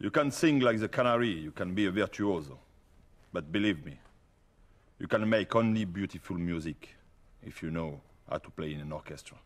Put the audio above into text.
You can sing like the canary, you can be a virtuoso. But believe me, you can make only beautiful music if you know how to play in an orchestra.